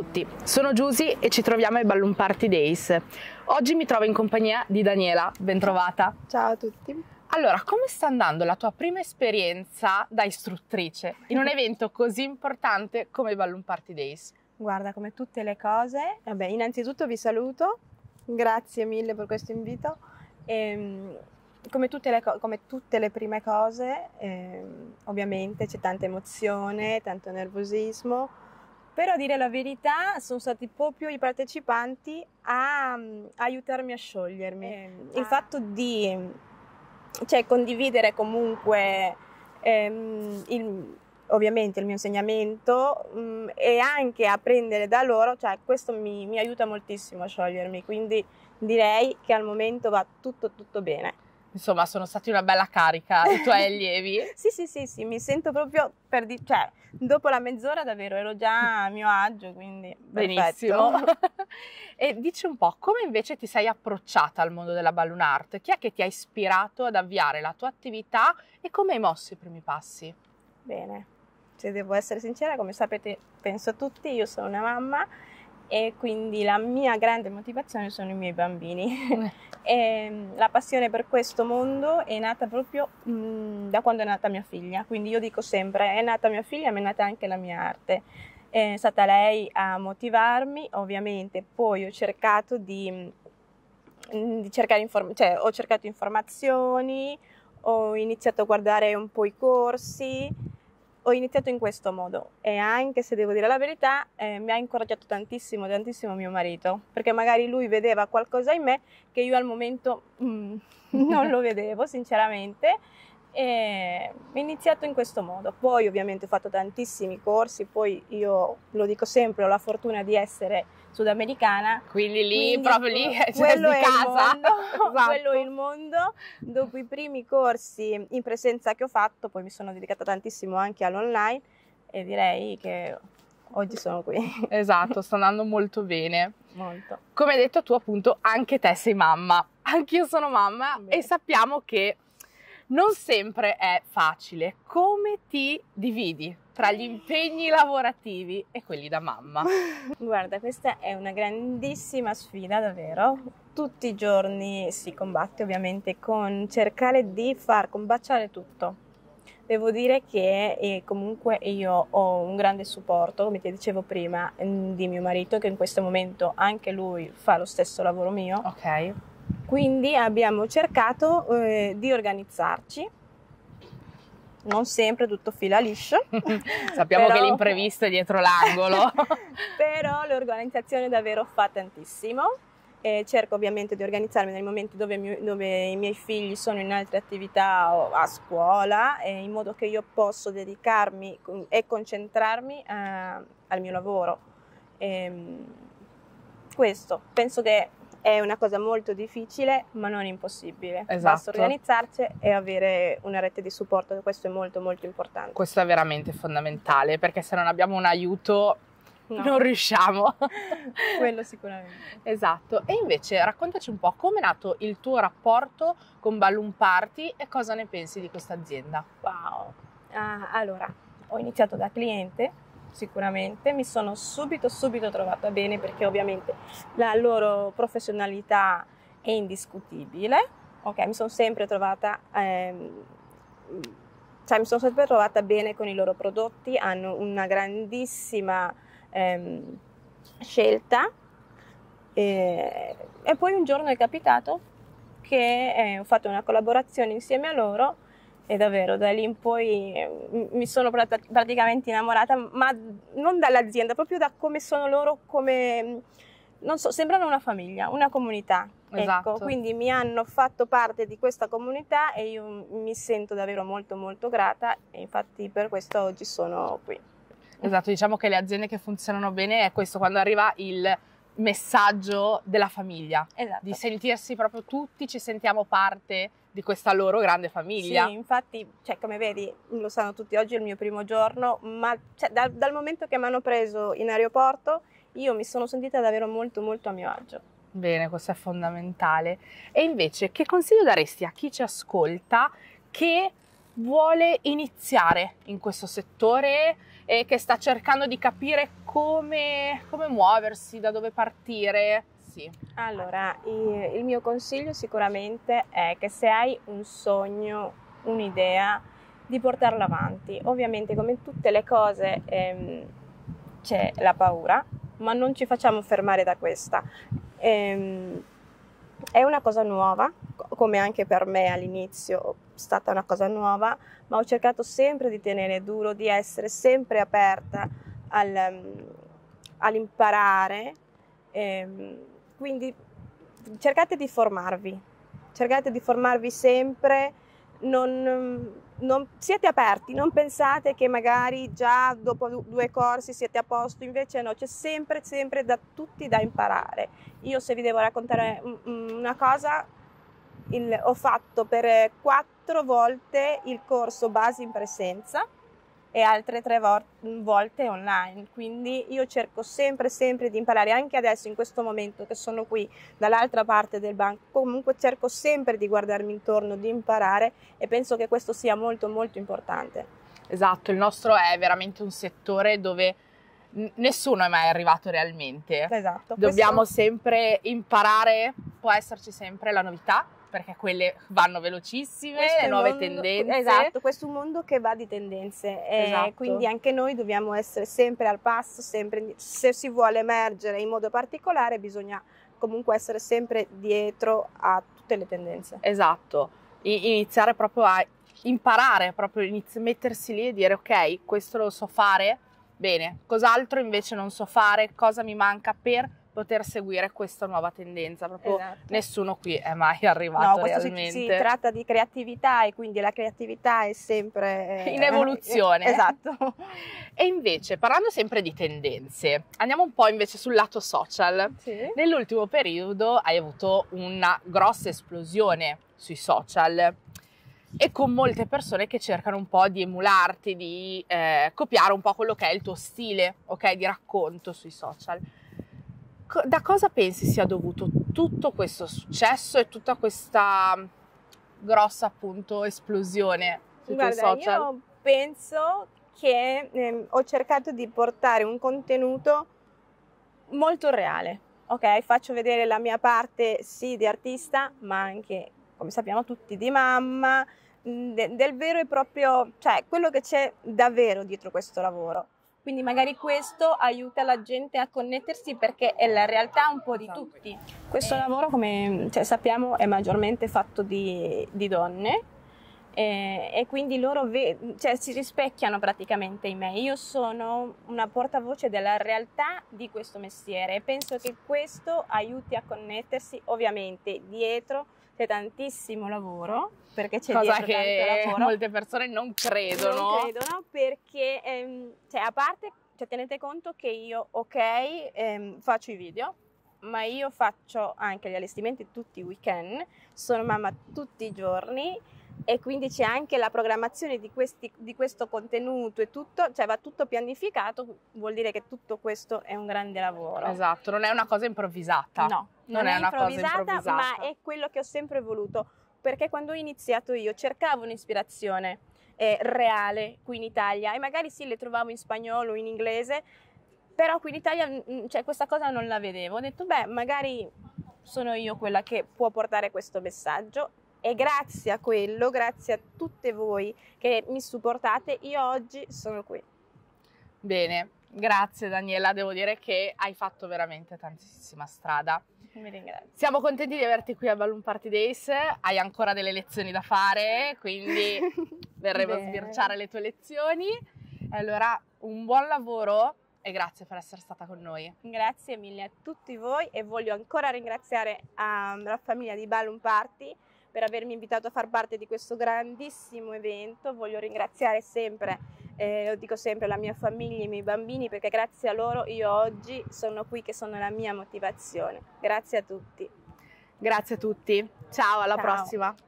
tutti, sono Giusy e ci troviamo ai Balloon Party Days. Oggi mi trovo in compagnia di Daniela, bentrovata. Ciao a tutti. Allora, come sta andando la tua prima esperienza da istruttrice in un evento così importante come i Balloon Party Days? Guarda, come tutte le cose, vabbè, innanzitutto vi saluto, grazie mille per questo invito. Come tutte le prime cose, ovviamente c'è tanta emozione, tanto nervosismo, però a dire la verità sono stati proprio i partecipanti a aiutarmi a sciogliermi. Il fatto di condividere comunque ovviamente il mio insegnamento e anche apprendere da loro, questo mi aiuta moltissimo a sciogliermi, quindi direi che al momento va tutto bene. Insomma, sono stati una bella carica i tuoi allievi. Sì, mi sento proprio dopo la mezz'ora davvero ero già a mio agio, quindi benissimo. E dici un po', come invece ti sei approcciata al mondo della Balloon Art? Chi è che ti ha ispirato ad avviare la tua attività e come hai mosso i primi passi? Bene, se devo essere sincera, come sapete, penso a tutti, io sono una mamma e quindi la mia grande motivazione sono i miei bambini. E la passione per questo mondo è nata proprio da quando è nata mia figlia, quindi io dico sempre è nata mia figlia ma è nata anche la mia arte, è stata lei a motivarmi. Ovviamente poi ho cercato ho cercato informazioni, ho iniziato a guardare un po' i corsi. Ho iniziato in questo modo e anche se devo dire la verità mi ha incoraggiato tantissimo mio marito, perché magari lui vedeva qualcosa in me che io al momento non lo vedevo sinceramente, e ho iniziato in questo modo. Poi ovviamente ho fatto tantissimi corsi, poi io lo dico sempre, ho la fortuna di essere sudamericana, quindi proprio lì quello è casa. Il mondo, esatto. Quello è il mondo. Dopo i primi corsi in presenza che ho fatto, poi mi sono dedicata tantissimo anche all'online e direi che oggi sono qui. Esatto, sta andando molto bene. Molto. Come hai detto tu, appunto, anche te sei mamma, anch'io sono mamma. Bene. E sappiamo che non sempre è facile. Come ti dividi tra gli impegni lavorativi e quelli da mamma? Guarda, questa è una grandissima sfida davvero. Tutti i giorni si combatte ovviamente con cercare di far combaciare tutto. Devo dire che comunque io ho un grande supporto, come ti dicevo prima, di mio marito, che in questo momento anche lui fa lo stesso lavoro mio. Ok. Quindi abbiamo cercato di organizzarci, non sempre tutto fila liscio. Sappiamo però, che l'imprevisto è dietro l'angolo. Però l'organizzazione davvero fa tantissimo. Cerco ovviamente di organizzarmi nei momenti dove i miei figli sono in altre attività o a scuola, in modo che io posso dedicarmi e concentrarmi al mio lavoro. Questo, penso che è una cosa molto difficile ma non impossibile. Esatto. Basta organizzarci e avere una rete di supporto, che questo è molto importante. Questo è veramente fondamentale, perché se non abbiamo un aiuto non riusciamo. Quello sicuramente. Esatto. E invece raccontaci un po' come è nato il tuo rapporto con Balloon Party e cosa ne pensi di questa azienda. Wow. Allora, ho iniziato da cliente. Sicuramente mi sono subito trovata bene, perché ovviamente la loro professionalità è indiscutibile. Ok, mi sono sempre trovata bene con i loro prodotti, hanno una grandissima scelta. E poi un giorno è capitato che ho fatto una collaborazione insieme a loro. E davvero, da lì in poi mi sono praticamente innamorata, ma non dall'azienda, proprio da come sono loro, come, non so, sembrano una famiglia, una comunità. Esatto. Ecco, quindi mi hanno fatto parte di questa comunità e io mi sento davvero molto grata e infatti per questo oggi sono qui. Esatto, diciamo che le aziende che funzionano bene è questo, quando arriva il messaggio della famiglia. Esatto. Di sentirsi proprio tutti, ci sentiamo parte di questa loro grande famiglia. Sì, infatti, come vedi, lo sanno tutti, oggi è il mio primo giorno, ma dal momento che mi hanno preso in aeroporto io mi sono sentita davvero molto a mio agio. Bene, questo è fondamentale. E invece che consiglio daresti a chi ci ascolta che vuole iniziare in questo settore e che sta cercando di capire come muoversi, da dove partire. Sì. Allora, il mio consiglio sicuramente è che se hai un sogno, un'idea, di portarla avanti. Ovviamente, come tutte le cose, c'è la paura, ma non ci facciamo fermare da questa. È una cosa nuova, come anche per me all'inizio è stata una cosa nuova, ma ho cercato sempre di tenere duro, di essere sempre aperta all'imparare. Quindi cercate di formarvi sempre, non siete aperti, non pensate che magari già dopo due corsi siete a posto, invece no, c'è sempre da tutti da imparare. Io, se vi devo raccontare una cosa, ho fatto per 4 volte il corso basi in presenza e altre 3 volte online, quindi io cerco sempre di imparare. Anche adesso, in questo momento che sono qui dall'altra parte del banco, comunque cerco sempre di guardarmi intorno, di imparare, e penso che questo sia molto importante. Esatto, il nostro è veramente un settore dove nessuno è mai arrivato realmente. Esatto. Dobbiamo sempre imparare, può esserci sempre la novità, perché quelle vanno velocissime, questo le nuove tendenze. Esatto, questo è un mondo che va di tendenze, esatto. Quindi anche noi dobbiamo essere sempre al passo, sempre, se si vuole emergere in modo particolare bisogna comunque essere sempre dietro a tutte le tendenze. Esatto, iniziare proprio a imparare, proprio mettersi lì e dire ok, questo lo so fare, bene, cos'altro invece non so fare, cosa mi manca per poter seguire questa nuova tendenza. Proprio esatto. Nessuno qui è mai arrivato realmente. Si tratta di creatività, e quindi la creatività è sempre in evoluzione. Esatto. E invece, parlando sempre di tendenze, andiamo un po' invece sul lato social. Sì. Nell'ultimo periodo hai avuto una grossa esplosione sui social e con molte persone che cercano un po' di emularti, di copiare un po' quello che è il tuo stile, ok, di racconto sui social. Da cosa pensi sia dovuto tutto questo successo e tutta questa grossa, appunto, esplosione sui social? Io penso che ho cercato di portare un contenuto molto reale, ok? Faccio vedere la mia parte, sì, di artista, ma anche, come sappiamo tutti, di mamma, del vero e proprio, cioè quello che c'è davvero dietro questo lavoro. Quindi magari questo aiuta la gente a connettersi, perché è la realtà un po' di tutti. Questo lavoro, come sappiamo, è maggiormente fatto di donne e quindi loro si rispecchiano praticamente in me. Io sono una portavoce della realtà di questo mestiere e penso che questo aiuti a connettersi. Ovviamente dietro c'è tantissimo lavoro, perché c'è dietro tanto lavoro. Molte persone non credono. Non credono perché, a parte, tenete conto che io, ok, faccio i video, ma io faccio anche gli allestimenti tutti i weekend, sono mamma tutti i giorni, e quindi c'è anche la programmazione di questo contenuto e tutto, va tutto pianificato, vuol dire che tutto questo è un grande lavoro. Esatto, non è una cosa improvvisata. No, non è una cosa improvvisata, ma è quello che ho sempre voluto, perché quando ho iniziato io cercavo un'ispirazione reale qui in Italia, e magari sì, le trovavo in spagnolo, in inglese, però qui in Italia questa cosa non la vedevo. Ho detto, beh, magari sono io quella che può portare questo messaggio. E grazie a quello, grazie a tutte voi che mi supportate, io oggi sono qui. Bene, grazie Daniela, devo dire che hai fatto veramente tantissima strada. Mi ringrazio. Siamo contenti di averti qui a Balloon Party Days, hai ancora delle lezioni da fare, quindi verremo a sbirciare le tue lezioni. Allora, un buon lavoro e grazie per essere stata con noi. Grazie mille a tutti voi, e voglio ancora ringraziare la famiglia di Balloon Party per avermi invitato a far parte di questo grandissimo evento. Voglio ringraziare sempre, lo dico sempre, la mia famiglia e i miei bambini, perché grazie a loro io oggi sono qui, che sono la mia motivazione. Grazie a tutti. Grazie a tutti. Ciao, alla prossima.